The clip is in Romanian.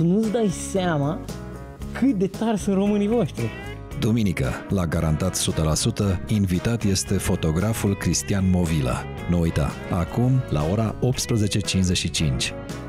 tu nu-ți dai seama cât de tari sunt românii voștri. Duminică, la Garantat 100%, invitat este fotograful Cristian Movilă. Nu uita, acum, la ora 18:55.